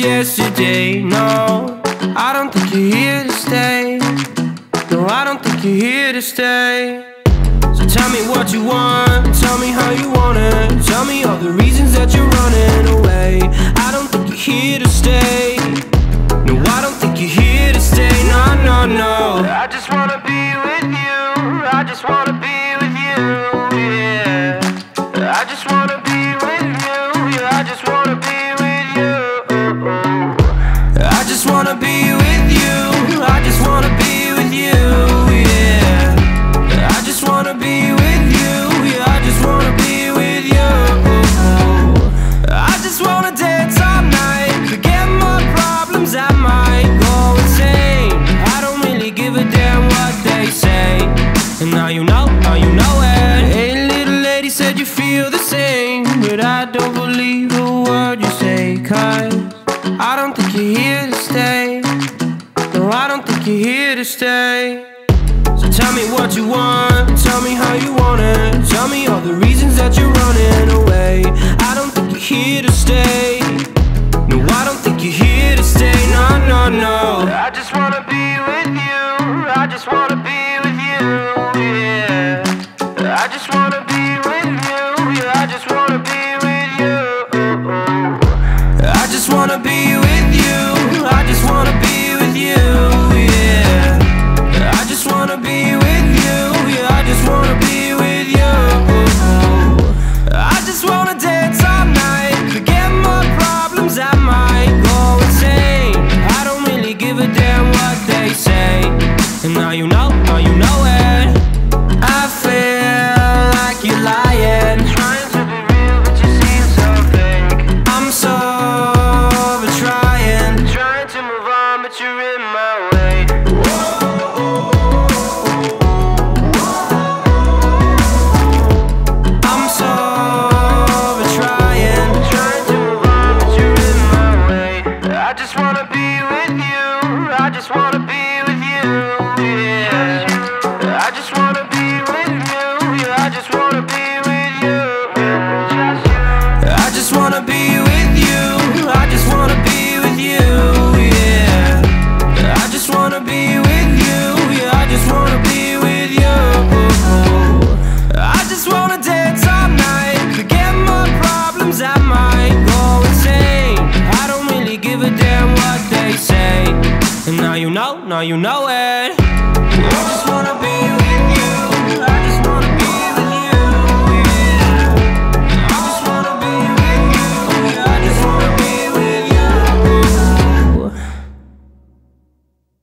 yesterday. No, I don't think you're here to stay. No, I don't think you're here to stay. So tell me what you want, tell me how you want it, tell me all the reasons that you're running away. I don't think you're here to stay. No, I don't think you're here to stay. No, no, no. I just wanna be with you, I just wanna be with you, yeah. I just wanna be with you, yeah, I just wanna be with you. I just wanna be with you, I just wanna be with you. I just wanna be with you, yeah, I just wanna be with you. I just wanna dance all night, forget my problems, I might go insane. I don't really give a damn what they say. And now you know it. Hey little lady, said you feel the same, but I don't believe a word you say. Cause I don't think you're here to stay. No, I don't think you're here to stay. Tell me what you want, tell me how you want it, tell me all the reasons that you're running away. I don't think you're here to stay. No, I don't think you're here to stay. No, no, no. I just wanna be with you, I just wanna be with you, yeah. I just wanna be with you, yeah, I just wanna be with you. I just wanna be with you, I just wanna be with you, yeah. I just wanna be with you, yeah, I just wanna be with you. I just wanna dance all night, forget my problems, I might go insane. I don't really give a damn what they say. And now you know it. I feel like you're lying, trying to be real but you seem so fake. I'm sober trying, trying to move on but you're in my way. Whoa. Now you know it.